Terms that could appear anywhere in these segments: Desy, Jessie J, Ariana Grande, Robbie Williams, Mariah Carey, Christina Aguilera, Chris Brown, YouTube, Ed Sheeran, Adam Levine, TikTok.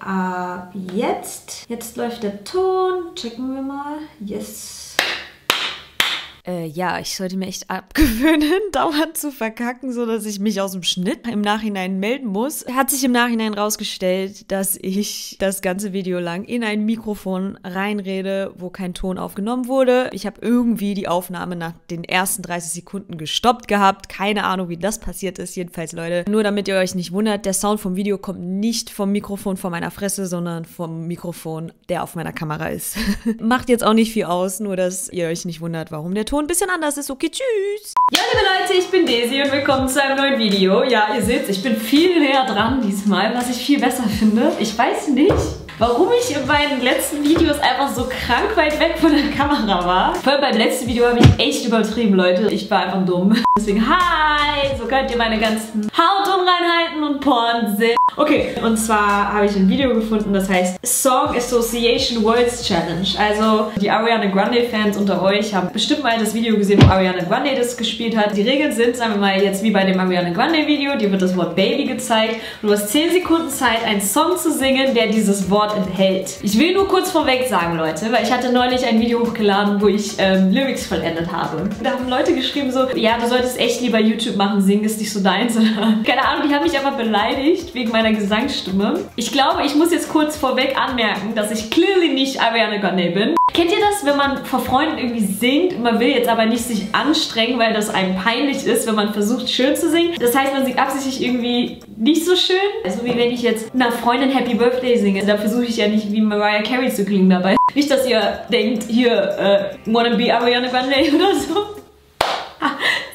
ab jetzt. Jetzt läuft der Ton. Checken wir mal. Yes. Ja, ich sollte mir echt abgewöhnen, dauernd zu verkacken, sodass ich mich aus dem Schnitt im Nachhinein melden muss. Hat sich im Nachhinein rausgestellt, dass ich das ganze Video lang in ein Mikrofon reinrede, wo kein Ton aufgenommen wurde. Ich habe irgendwie die Aufnahme nach den ersten 30 Sekunden gestoppt gehabt. Keine Ahnung, wie das passiert ist. Jedenfalls, Leute, nur damit ihr euch nicht wundert, der Sound vom Video kommt nicht vom Mikrofon vor meiner Fresse, sondern vom Mikrofon, der auf meiner Kamera ist. Macht jetzt auch nicht viel aus, nur dass ihr euch nicht wundert, warum der Ton ein bisschen anders ist. Okay, tschüss. Ja, liebe Leute, ich bin Desi und willkommen zu einem neuen Video. Ja, ihr seht, ich bin viel näher dran diesmal, was ich viel besser finde. Ich weiß nicht, warum ich in meinen letzten Videos einfach so krank weit weg von der Kamera war. Vor allem beim letzten Video habe ich echt übertrieben, Leute. Ich war einfach dumm. Deswegen, hi! So könnt ihr meine ganzen Hautunreinheiten und Porn sehen. Okay, und zwar habe ich ein Video gefunden, das heißt Song Association Words Challenge. Also die Ariana Grande Fans unter euch haben bestimmt mal das Video gesehen, wo Ariana Grande das gespielt hat. Die Regeln sind, sagen wir mal jetzt wie bei dem Ariana Grande Video, dir wird das Wort Baby gezeigt. Du hast 10 Sekunden Zeit, einen Song zu singen, der dieses Wort enthält. Ich will nur kurz vorweg sagen, Leute, weil ich hatte neulich ein Video hochgeladen, wo ich Lyrics vollendet habe. Da haben Leute geschrieben so, ja, du solltest echt lieber YouTube machen, singen ist nicht so deins. Keine Ahnung, die haben mich einfach beleidigt wegen meiner Gesangsstimme. Ich glaube, ich muss jetzt kurz vorweg anmerken, dass ich clearly nicht Ariana Grande bin. Kennt ihr das, wenn man vor Freunden irgendwie singt und man will jetzt aber nicht sich anstrengen, weil das einem peinlich ist, wenn man versucht schön zu singen? Das heißt, man singt absichtlich irgendwie nicht so schön. Also wie wenn ich jetzt einer Freundin Happy Birthday singe. Da versuche ich ja nicht wie Mariah Carey zu klingen dabei. Nicht, dass ihr denkt, hier, wanna be Ariana Grande oder so.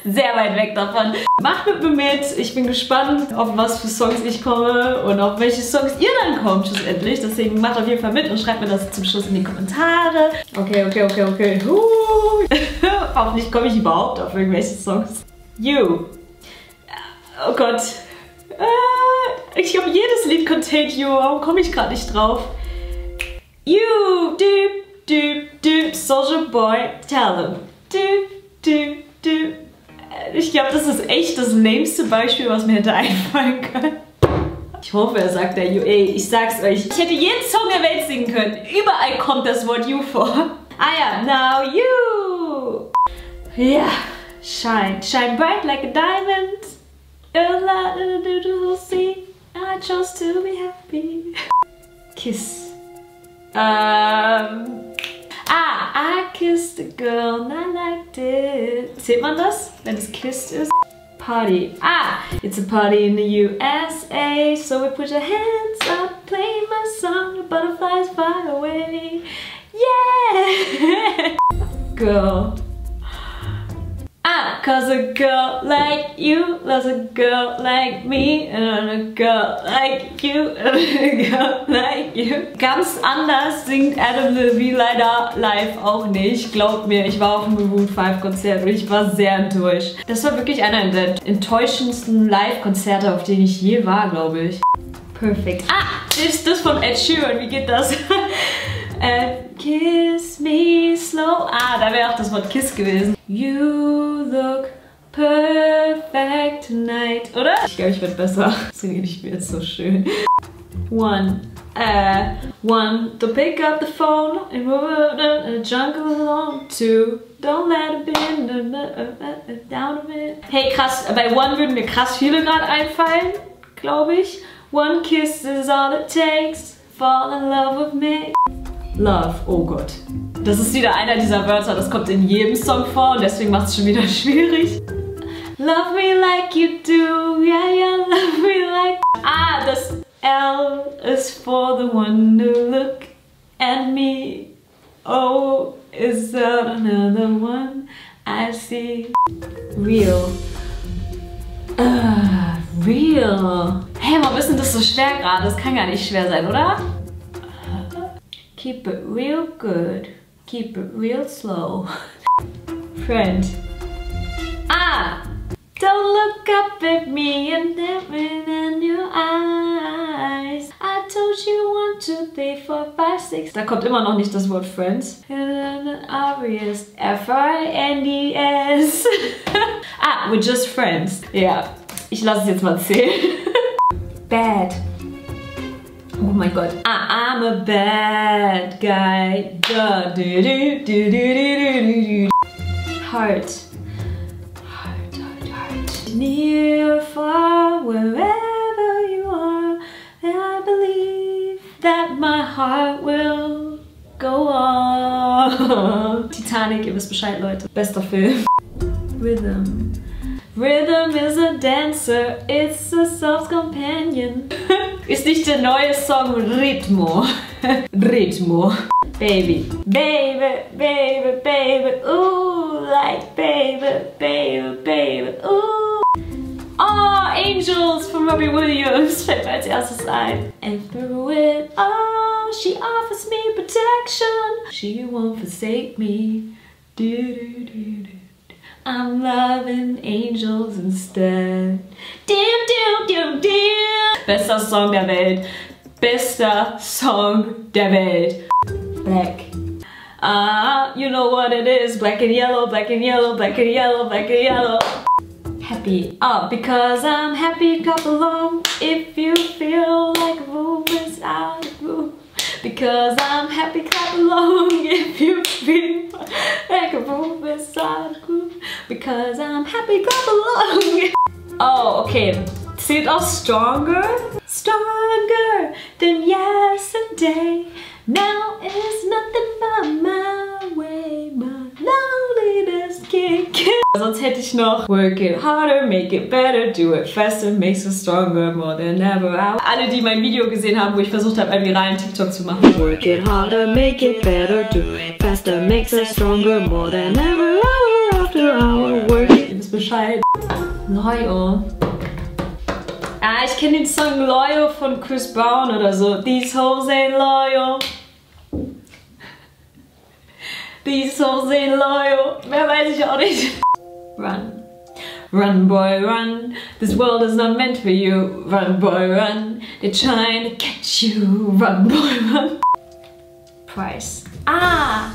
Sehr weit weg davon. Macht mit mir mit. Ich bin gespannt, auf was für Songs ich komme und auf welche Songs ihr dann kommt schlussendlich. Deswegen macht auf jeden Fall mit und schreibt mir das zum Schluss in die Kommentare. Okay. Hoffentlich komme ich überhaupt auf irgendwelche Songs. You. Oh Gott. Ich glaube, jedes Lied contained You. Warum komme ich gerade nicht drauf? You. Doop, doop, doop. Soldier Boy. Tell them. Doop, doop, doop. Ich glaube, das ist echt das lämste Beispiel, was mir hätte einfallen können. Ich hoffe, er sagt der You. Ey, ich sag's euch. Ich hätte jeden Song der Welt singen können. Überall kommt das Wort You vor. I am now you. Yeah. Shine. Shine bright like a diamond. I chose to be happy. Kiss. I kissed a girl and I liked it. Seht man das, wenn es kissed ist? Party. It's a party in the USA. So we put your hands up, play my song, the butterflies fly away. Yeah! Girl. Cause a girl like you loves a girl like me and a girl like you and a girl like you. Ganz anders singt Adam Levine leider live auch nicht. Glaubt mir, ich war auf einem Maroon 5 Konzert und ich war sehr enttäuscht. Das war wirklich einer der enttäuschendsten Live-Konzerte, auf denen ich je war, glaube ich. Perfekt. Ist das von Ed Sheeran? Wie geht das? Kiss me slow. Da wäre auch das Wort Kiss gewesen. You look perfect tonight, oder? Ich glaube, ich werde besser. Das rede ich mir jetzt so schön. One, to pick up the phone and run in the jungle alone. Two, don't let it be down a bit. Hey, krass, bei One würden mir krass viele gerade einfallen, glaube ich. One kiss is all it takes, fall in love with me. Love, oh Gott. Das ist wieder einer dieser Wörter, das kommt in jedem Song vor und deswegen macht es schon wieder schwierig. Love me like you do, yeah, yeah, love me like... das L is for the one who look at me. O is another one I see. Real. Real. Hey, warum ist denn das so schwer gerade? Das kann gar nicht schwer sein, oder? Keep it real good. Keep it real slow. Friend. Don't look up at me and let me in your eyes. I told you 1, 2, 3, 4, 5, 6. Da kommt immer noch nicht das Wort Friends. Obvious. F-R-I-N-D-S. We're just friends. Ja, ich lasse es jetzt mal zählen. Bad. Oh mein Gott. I'm a bad guy. Da, du, du, du, du, du, du, du. Heart. Heart, heart, heart. Near or far, wherever you are, I believe that my heart will go on. Titanic, ihr wisst Bescheid, Leute. Bester Film. Rhythm. Rhythm is a dancer, it's a soft companion. Ist nicht der neue Song Ritmo. Ritmo. Baby. Baby, baby, baby, ooh, like baby, baby, baby, ooh. Oh, Angels von Robbie Williams fällt mir als erstes ein. And through it all, she offers me protection. She won't forsake me. Do, do, do, do. I'm loving angels instead. Dim, dim, dim, dim. Bester Song der Welt. Bester Song der Welt. Black. You know what it is. Black and yellow, black and yellow, black and yellow, black and yellow. Happy. Oh, because I'm happy, clap along. If you feel like moving out of the room. Because I'm happy, clap along. If you feel like moving out of the room. Because I'm happy, clap along. Oh, okay. See it all stronger? Stronger than yesterday. Now it's nothing but my way. My loneliness can't get. Sonst hätte ich noch work it harder, make it better, do it faster, makes us stronger, more than ever. Alle, die mein Video gesehen haben, wo ich versucht habe, einen viralen TikTok zu machen. Work it harder, make it better, do it faster, makes us stronger, more than ever. Hour after hour, work it. Ihr wisst Bescheid. Loyal. Ah, ich kenne den Song Loyal von Chris Brown oder so. These hoes ain't loyal. These hoes ain't loyal. Mehr weiß ich auch nicht. Run. Run, boy, run. This world is not meant for you. Run, boy, run. They're trying to catch you. Run, boy, run. Price. Ah!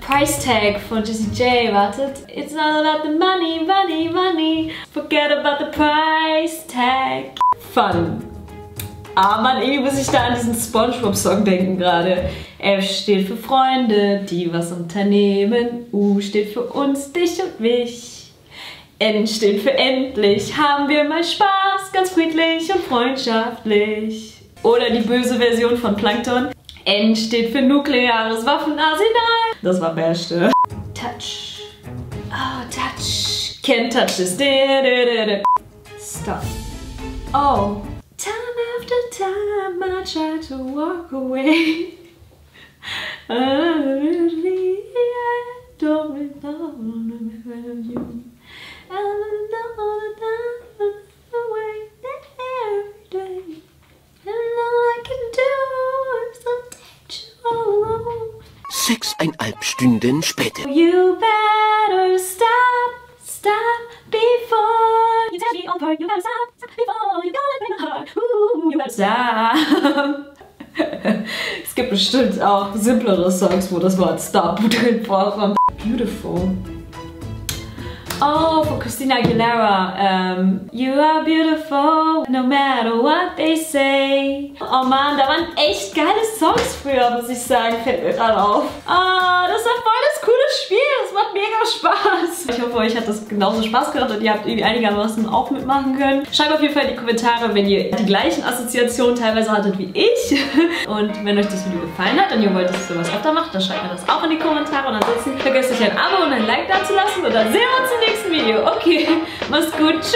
Price Tag von Jessie J, wartet. It's not about the money, money, money. Forget about the price tag. Fun. Ah Mann, irgendwie muss ich da an diesen Spongebob-Song denken gerade. F steht für Freunde, die was unternehmen. U steht für uns, dich und mich. N steht für endlich. Haben wir mal Spaß, ganz friedlich und freundschaftlich. Oder die böse Version von Plankton. N steht für nukleares Waffenarsenal. Das war Beste. Touch. Oh, touch. Can't touch this. Stop. Oh. Time after time I try to walk away. I don't know you. I don't know the way that every day. And all I can do is I'll teach you all alone. 6,5 Stunden später. You better stop, stop before you tell me all part. You better stop, stop before you call it in my heart. Ooh, you better stop. Es gibt bestimmt auch simplere Songs, wo das Wort Stop drin vorkommt. Beautiful. Oh, von Christina Aguilera. You are beautiful, no matter what they say. Oh Mann, da waren echt geile Songs früher, muss ich sagen. Fällt mir gerade auf. Oh, das war voll das coole Spiel. Das macht mega Spaß. Ich hoffe, euch hat das genauso Spaß gemacht und ihr habt irgendwie einigermaßen auch mitmachen können. Schreibt auf jeden Fall in die Kommentare, wenn ihr die gleichen Assoziationen teilweise hattet wie ich. Und wenn euch das Video gefallen hat und ihr wollt, dass ich sowas öfter mache, dann schreibt mir das auch in die Kommentare. Und ansonsten vergesst euch ein Abo und ein Like da zu lassen. Und dann sehen wir uns im nächsten Video. Okay, mach's gut. Tschüss.